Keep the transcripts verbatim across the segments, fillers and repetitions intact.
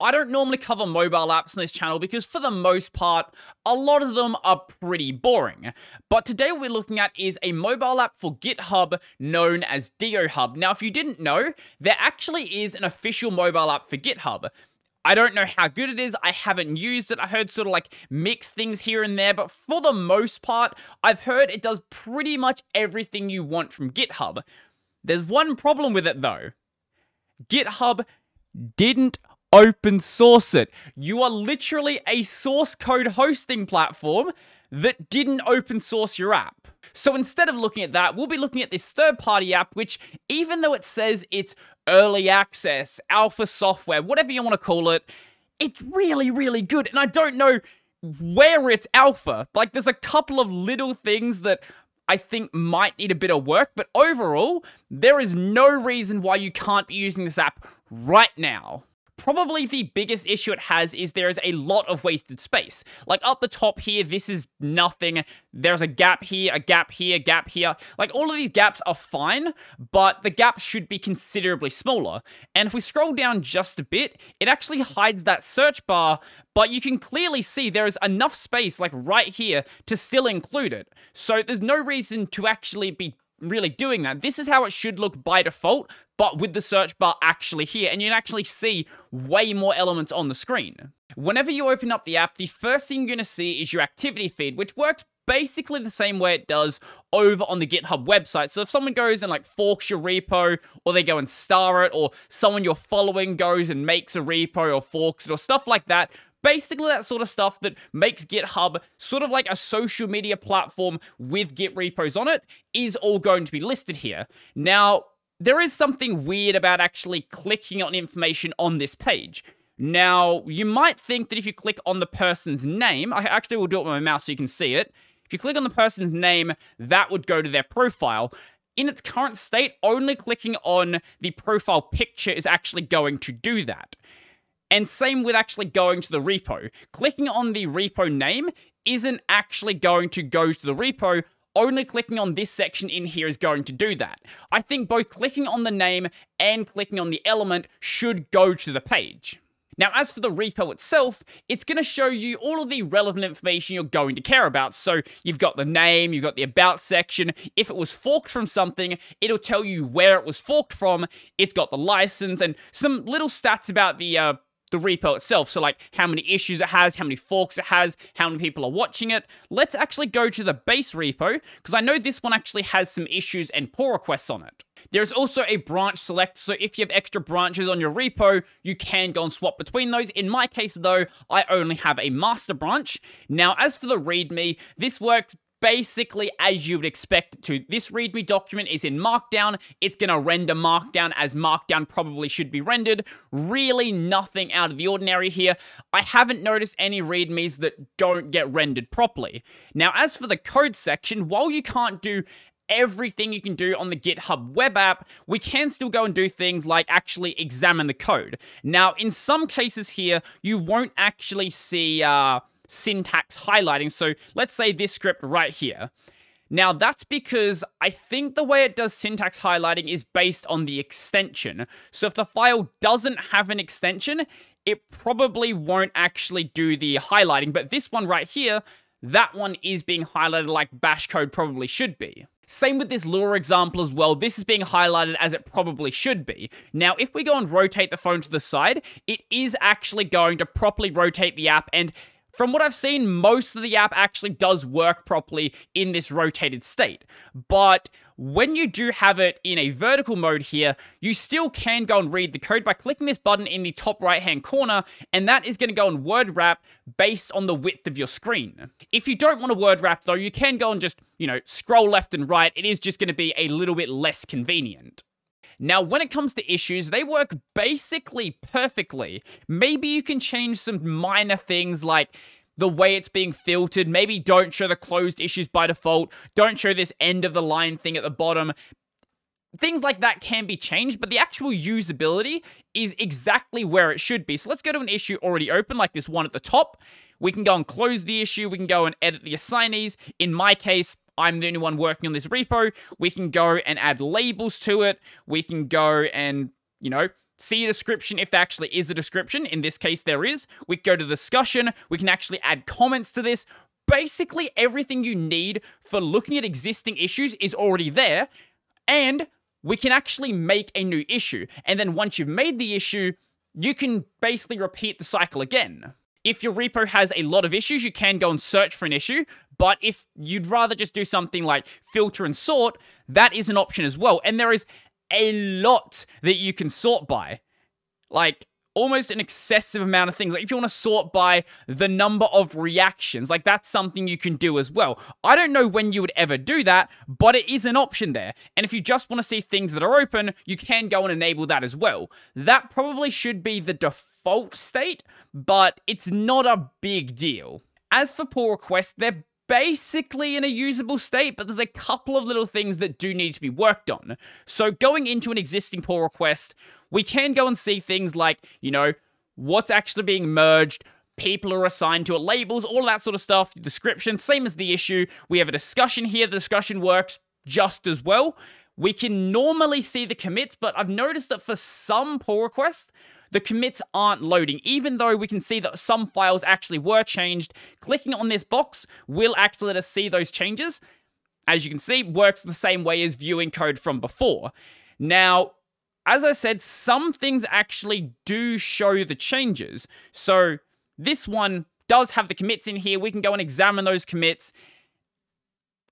I don't normally cover mobile apps on this channel because for the most part, a lot of them are pretty boring. But today what we're looking at is a mobile app for GitHub known as Diohub. Now, if you didn't know, there actually is an official mobile app for GitHub. I don't know how good it is. I haven't used it. I heard sort of like mixed things here and there, but for the most part, I've heard it does pretty much everything you want from GitHub. There's one problem with it though. GitHub didn't open source it. You are literally a source code hosting platform that didn't open source your app. So instead of looking at that, we'll be looking at this third-party app, which even though it says it's early access, alpha software, whatever you want to call it, it's really, really good. And I don't know where it's alpha. Like, there's a couple of little things that I think might need a bit of work, but overall, there is no reason why you can't be using this app right now. Probably the biggest issue it has is there is a lot of wasted space. Like up the top here, this is nothing. There's a gap here, a gap here, gap here. Like all of these gaps are fine, but the gaps should be considerably smaller. And if we scroll down just a bit, it actually hides that search bar, but you can clearly see there is enough space like right here to still include it. So there's no reason to actually be really doing that. This is how it should look by default, but with the search bar actually here, and you can actually see way more elements on the screen. Whenever you open up the app, the first thing you're going to see is your activity feed, which works basically the same way it does over on the GitHub website. So if someone goes and like forks your repo, or they go and star it, or someone you're following goes and makes a repo or forks it or stuff like that, basically that sort of stuff that makes GitHub sort of like a social media platform with Git repos on it is all going to be listed here. Now, there is something weird about actually clicking on information on this page. Now, you might think that if you click on the person's name, I actually will do it with my mouse so you can see it. If you click on the person's name, that would go to their profile. In its current state, only clicking on the profile picture is actually going to do that. And same with actually going to the repo. Clicking on the repo name isn't actually going to go to the repo. Only clicking on this section in here is going to do that. I think both clicking on the name and clicking on the element should go to the page. Now, as for the repo itself, it's going to show you all of the relevant information you're going to care about. So you've got the name, you've got the about section. If it was forked from something, it'll tell you where it was forked from. It's got the license and some little stats about the uh, the repo itself. So like how many issues it has, how many forks it has, how many people are watching it. Let's actually go to the base repo because I know this one actually has some issues and pull requests on it. There's also a branch select, so if you have extra branches on your repo, you can go and swap between those. In my case though, I only have a master branch. Now, as for the README, this works basically as you would expect it to. This README document is in Markdown. It's going to render Markdown as Markdown probably should be rendered. Really nothing out of the ordinary here. I haven't noticed any READMEs that don't get rendered properly. Now, as for the code section, while you can't do everything you can do on the GitHub web app, we can still go and do things like actually examine the code. Now, in some cases here, you won't actually see uh, syntax highlighting. So let's say this script right here. Now, that's because I think the way it does syntax highlighting is based on the extension. So if the file doesn't have an extension, it probably won't actually do the highlighting. But this one right here, that one is being highlighted like bash code probably should be. Same with this Lua example as well. This is being highlighted as it probably should be. Now, if we go and rotate the phone to the side, it is actually going to properly rotate the app. And from what I've seen, most of the app actually does work properly in this rotated state. But when you do have it in a vertical mode here, you still can go and read the code by clicking this button in the top right-hand corner, and that is going to go and word wrap based on the width of your screen. If you don't want to word wrap, though, you can go and just, you know, scroll left and right. It is just going to be a little bit less convenient. Now, when it comes to issues, they work basically perfectly. Maybe you can change some minor things like the way it's being filtered. Maybe don't show the closed issues by default. Don't show this end of the line thing at the bottom. Things like that can be changed, but the actual usability is exactly where it should be. So let's go to an issue already open, like this one at the top. We can go and close the issue. We can go and edit the assignees. In my case, I'm the only one working on this repo. We can go and add labels to it. We can go and, you know, see a description if there actually is a description. In this case, there is. We go to discussion. We can actually add comments to this. Basically, everything you need for looking at existing issues is already there. And we can actually make a new issue. And then once you've made the issue, you can basically repeat the cycle again. If your repo has a lot of issues, you can go and search for an issue. But if you'd rather just do something like filter and sort, that is an option as well. And there is a lot that you can sort by. Like, almost an excessive amount of things. Like, if you want to sort by the number of reactions, like, that's something you can do as well. I don't know when you would ever do that, but it is an option there. And if you just want to see things that are open, you can go and enable that as well. That probably should be the default state, but it's not a big deal. As for pull requests, they're basically in a usable state, but there's a couple of little things that do need to be worked on. So going into an existing pull request, we can go and see things like, you know, what's actually being merged, people are assigned to it, labels, all that sort of stuff, description, same as the issue. We have a discussion here. The discussion works just as well. We can normally see the commits, but I've noticed that for some pull requests, the commits aren't loading, even though we can see that some files actually were changed. Clicking on this box will actually let us see those changes. As you can see, works the same way as viewing code from before. Now, as I said, some things actually do show the changes. So this one does have the commits in here. We can go and examine those commits.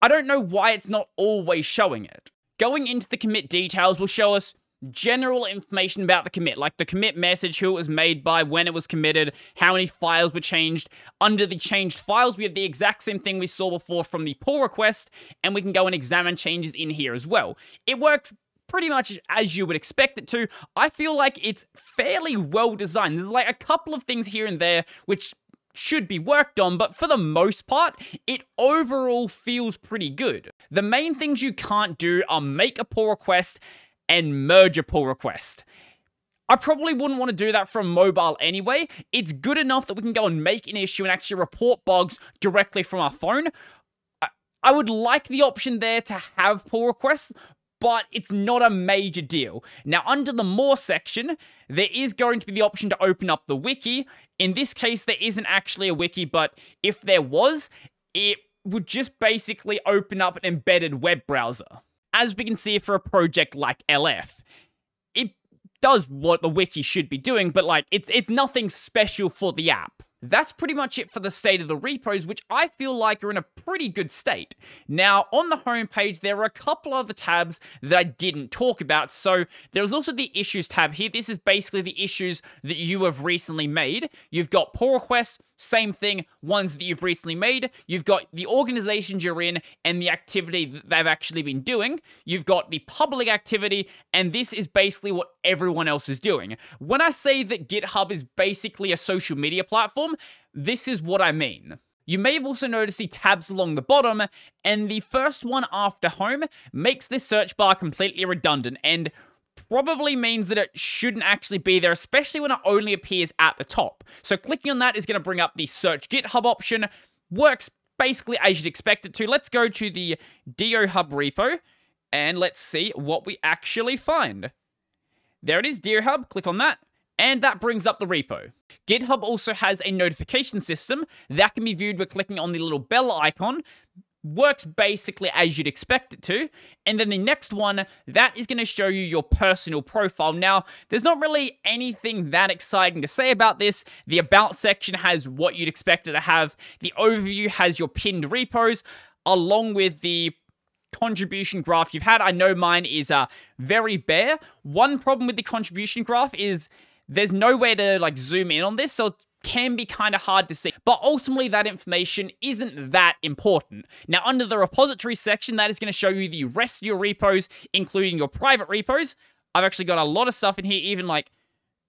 I don't know why it's not always showing it. Going into the commit details will show us general information about the commit, like the commit message, who it was made by, when it was committed, how many files were changed. Under the changed files, we have the exact same thing we saw before from the pull request, and we can go and examine changes in here as well. It works pretty much as you would expect it to. I feel like it's fairly well designed. There's like a couple of things here and there which should be worked on, but for the most part, it overall feels pretty good. The main things you can't do are make a pull request and merge a pull request. I probably wouldn't want to do that from mobile anyway. It's good enough that we can go and make an issue and actually report bugs directly from our phone. I, I would like the option there to have pull requests, but it's not a major deal. Now, under the more section, there is going to be the option to open up the wiki. In this case, there isn't actually a wiki, but if there was, it would just basically open up an embedded web browser. As we can see for a project like L F, it does what the wiki should be doing, but like it's it's nothing special for the app. That's pretty much it for the state of the repos, which I feel like are in a pretty good state. Now, on the homepage, there are a couple other tabs that I didn't talk about. So there's also the issues tab here. This is basically the issues that you have recently made. You've got pull requests, same thing, ones that you've recently made. You've got the organizations you're in and the activity that they've actually been doing. You've got the public activity, and this is basically what everyone else is doing. When I say that GitHub is basically a social media platform, this is what I mean. You may have also noticed the tabs along the bottom, and the first one after home makes this search bar completely redundant and probably means that it shouldn't actually be there, especially when it only appears at the top. So clicking on that is going to bring up the search GitHub option. Works basically as you'd expect it to. Let's go to the Diohub repo and let's see what we actually find. There it is, Diohub. Click on that. And that brings up the repo. GitHub also has a notification system that can be viewed by clicking on the little bell icon. Works basically as you'd expect it to. And then the next one, that is going to show you your personal profile. Now, there's not really anything that exciting to say about this. The About section has what you'd expect it to have. The Overview has your pinned repos, along with the contribution graph you've had. I know mine is uh, very bare. One problem with the contribution graph is there's no way to like zoom in on this, so it's can be kind of hard to see, but ultimately that information isn't that important. Now, under the repository section, that is going to show you the rest of your repos, including your private repos. I've actually got a lot of stuff in here, even like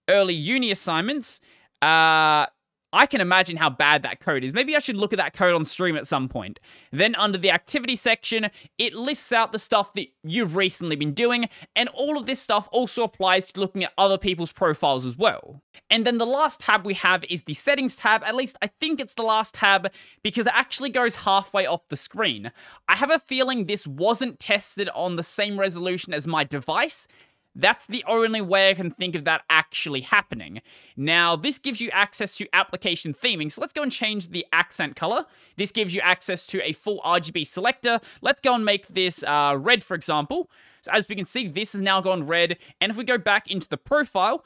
early uni assignments. Uh, I can imagine how bad that code is. Maybe I should look at that code on stream at some point. Then under the activity section, it lists out the stuff that you've recently been doing, and all of this stuff also applies to looking at other people's profiles as well. And then the last tab we have is the settings tab. At least I think it's the last tab because it actually goes halfway off the screen. I have a feeling this wasn't tested on the same resolution as my device. That's the only way I can think of that actually happening. Now, this gives you access to application theming. So let's go and change the accent color. This gives you access to a full R G B selector. Let's go and make this uh, red, for example. So as we can see, this has now gone red. And if we go back into the profile,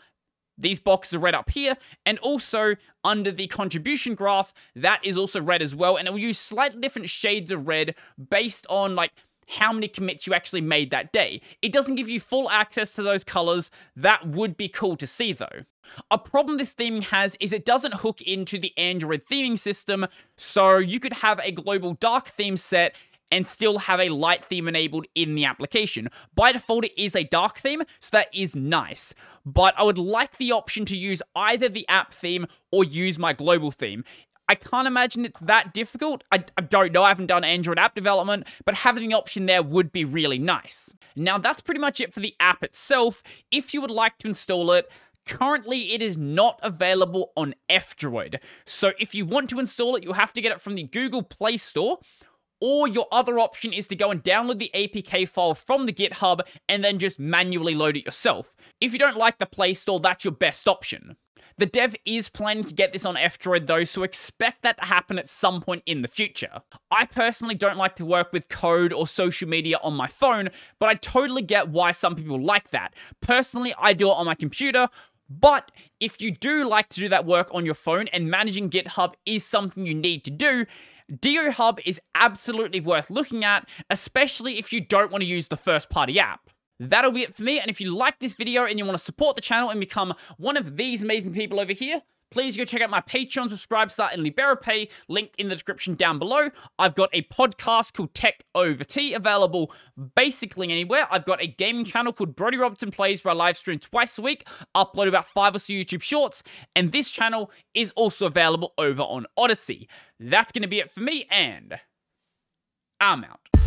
these boxes are red up here, and also under the contribution graph, that is also red as well, and it will use slightly different shades of red based on, like, how many commits you actually made that day. It doesn't give you full access to those colors. That would be cool to see, though. A problem this theming has is it doesn't hook into the Android theming system, so you could have a global dark theme set and still have a light theme enabled in the application. By default, it is a dark theme, so that is nice. But I would like the option to use either the app theme or use my global theme. I can't imagine it's that difficult. I, I don't know, I haven't done Android app development, but having the option there would be really nice. Now, that's pretty much it for the app itself. If you would like to install it, currently, it is not available on F-Droid. So if you want to install it, you'll have to get it from the Google Play Store, or your other option is to go and download the A P K file from the GitHub and then just manually load it yourself. If you don't like the Play Store, that's your best option. The dev is planning to get this on F-Droid though, so expect that to happen at some point in the future. I personally don't like to work with code or social media on my phone, but I totally get why some people like that. Personally, I do it on my computer, but if you do like to do that work on your phone and managing GitHub is something you need to do, Diohub is absolutely worth looking at, especially if you don't want to use the first-party app. That'll be it for me, and if you like this video and you want to support the channel and become one of these amazing people over here, please go check out my Patreon, Subscribestar, and Liberapay, linked in the description down below. I've got a podcast called Tech Over Tea available basically anywhere. I've got a gaming channel called Brodie Robertson Plays where I live stream twice a week, upload about five or so YouTube shorts, and this channel is also available over on Odyssey. That's going to be it for me, and I'm out.